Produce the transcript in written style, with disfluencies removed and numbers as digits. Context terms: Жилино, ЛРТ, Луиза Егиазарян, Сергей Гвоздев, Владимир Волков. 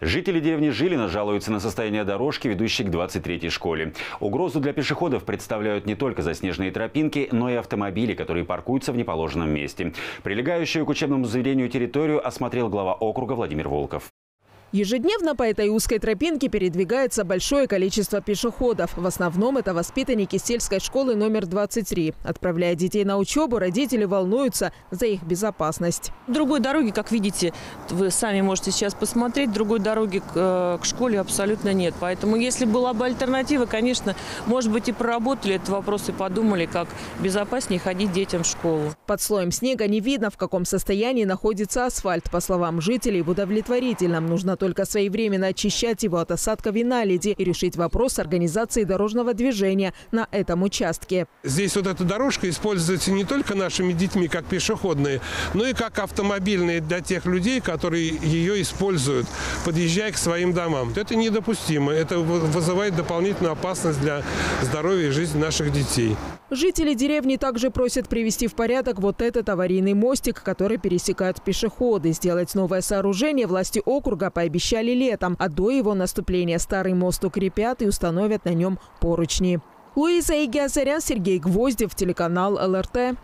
Жители деревни Жилино жалуются на состояние дорожки, ведущей к 23-й школе. Угрозу для пешеходов представляют не только заснеженные тропинки, но и автомобили, которые паркуются в неположенном месте. Прилегающую к учебному заведению территорию осмотрел глава округа Владимир Волков. Ежедневно по этой узкой тропинке передвигается большое количество пешеходов. В основном это воспитанники сельской школы номер 23. Отправляя детей на учебу, родители волнуются за их безопасность. Другой дороги, как видите, вы сами можете сейчас посмотреть, другой дороги к школе абсолютно нет. Поэтому если была бы альтернатива, конечно, может быть, и проработали этот вопрос и подумали, как безопаснее ходить детям в школу. Под слоем снега не видно, в каком состоянии находится асфальт. По словам жителей, в удовлетворительном. Нужно только своевременно очищать его от осадков и наледи и решить вопрос организации дорожного движения на этом участке. Здесь вот эта дорожка используется не только нашими детьми как пешеходные, но и как автомобильные для тех людей, которые ее используют, подъезжая к своим домам. Это недопустимо. Это вызывает дополнительную опасность для здоровья и жизни наших детей. Жители деревни также просят привести в порядок вот этот аварийный мостик, который пересекают пешеходы. Сделать новое сооружение власти округа пообещали летом, а до его наступления старый мост укрепят и установят на нем поручни. Луиза Егиазарян, Сергей Гвоздев, телеканал ЛРТ.